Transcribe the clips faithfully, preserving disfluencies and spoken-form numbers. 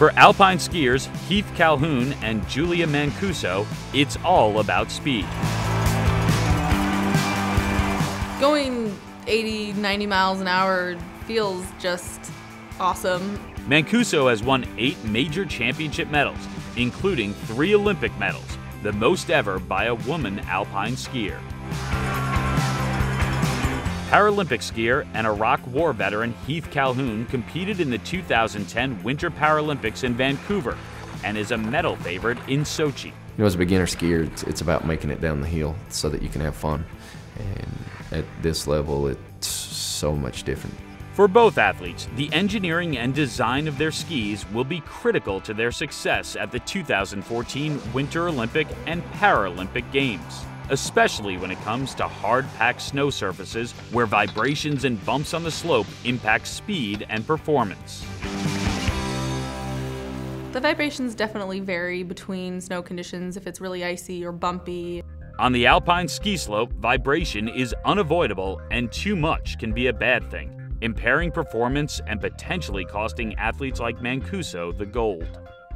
For alpine skiers Heath Calhoun and Julia Mancuso, it's all about speed. Going eighty, ninety miles an hour feels just awesome. Mancuso has won eight major championship medals, including three Olympic medals, the most ever by a woman alpine skier. Paralympic skier and Iraq War veteran Heath Calhoun competed in the two thousand ten Winter Paralympics in Vancouver and is a medal favorite in Sochi. You know, as a beginner skier, it's, it's about making it down the hill so that you can have fun. And at this level, it's so much different. For both athletes, the engineering and design of their skis will be critical to their success at the two thousand fourteen Winter Olympic and Paralympic Games, especially when it comes to hard-packed snow surfaces where vibrations and bumps on the slope impact speed and performance. The vibrations definitely vary between snow conditions if it's really icy or bumpy. On the alpine ski slope, vibration is unavoidable and too much can be a bad thing, impairing performance and potentially costing athletes like Mancuso the gold.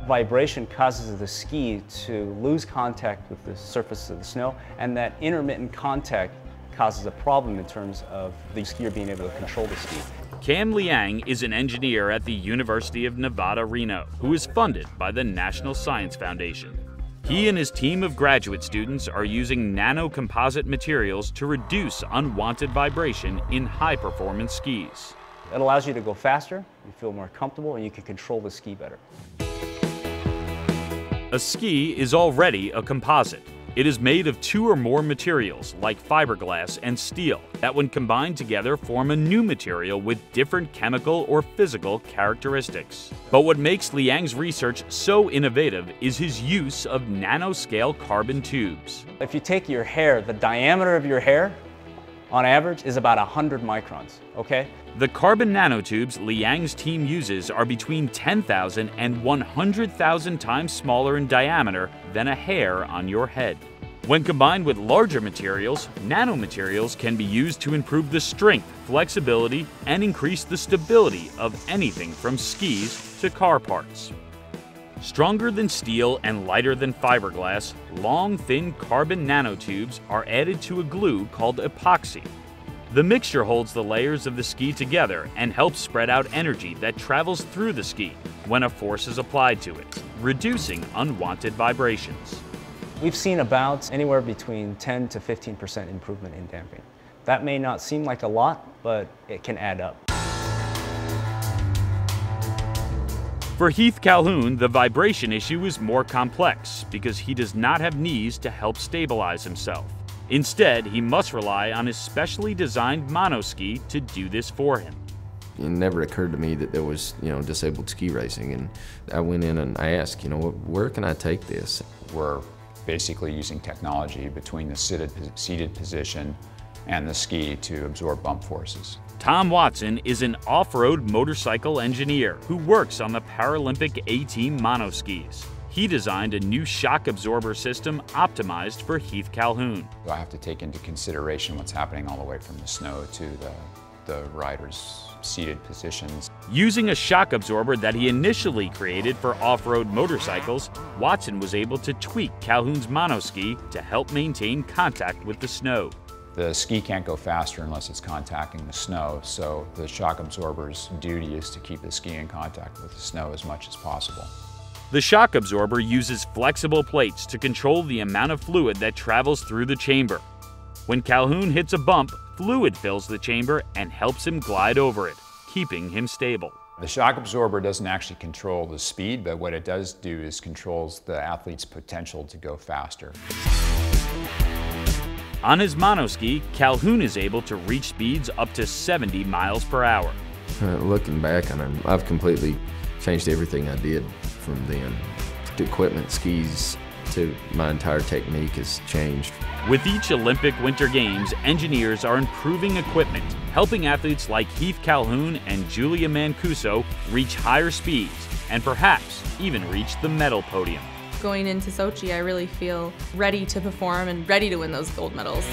Vibration causes the ski to lose contact with the surface of the snow, and that intermittent contact causes a problem in terms of the skier being able to control the ski. Cam Liang is an engineer at the University of Nevada, Reno, who is funded by the National Science Foundation. He and his team of graduate students are using nanocomposite materials to reduce unwanted vibration in high-performance skis. It allows you to go faster, you feel more comfortable, and you can control the ski better. A ski is already a composite. It is made of two or more materials, like fiberglass and steel, that when combined together form a new material with different chemical or physical characteristics. But what makes Liang's research so innovative is his use of nanoscale carbon tubes. If you take your hair, the diameter of your hair, on average, is about one hundred microns, okay? The carbon nanotubes Liang's team uses are between ten thousand and one hundred thousand times smaller in diameter than a hair on your head. When combined with larger materials, nanomaterials can be used to improve the strength, flexibility, and increase the stability of anything from skis to car parts. Stronger than steel and lighter than fiberglass, long, thin carbon nanotubes are added to a glue called epoxy. The mixture holds the layers of the ski together and helps spread out energy that travels through the ski when a force is applied to it, reducing unwanted vibrations. We've seen about anywhere between ten to fifteen percent improvement in damping. That may not seem like a lot, but it can add up. For Heath Calhoun, the vibration issue is more complex because he does not have knees to help stabilize himself. Instead, he must rely on his specially designed monoski to do this for him. It never occurred to me that there was, you know, disabled ski racing, and I went in and I asked, you know, where can I take this? We're basically using technology between the seated, seated position and the ski to absorb bump forces. Tom Watson is an off-road motorcycle engineer who works on the Paralympic A-Team monoskis. He designed a new shock absorber system optimized for Heath Calhoun. I have to take into consideration what's happening all the way from the snow to the, the rider's seated positions. Using a shock absorber that he initially created for off-road motorcycles, Watson was able to tweak Calhoun's monoski to help maintain contact with the snow. The ski can't go faster unless it's contacting the snow, so the shock absorber's duty is to keep the ski in contact with the snow as much as possible. The shock absorber uses flexible plates to control the amount of fluid that travels through the chamber. When Calhoun hits a bump, fluid fills the chamber and helps him glide over it, keeping him stable. The shock absorber doesn't actually control the speed, but what it does do is controls the athlete's potential to go faster. On his monoski, Calhoun is able to reach speeds up to seventy miles per hour. Uh, looking back on him, I've completely changed everything I did from then. The equipment, skis, to my entire technique has changed. With each Olympic Winter Games, engineers are improving equipment, helping athletes like Heath Calhoun and Julia Mancuso reach higher speeds and perhaps even reach the medal podium. Going into Sochi, I really feel ready to perform and ready to win those gold medals.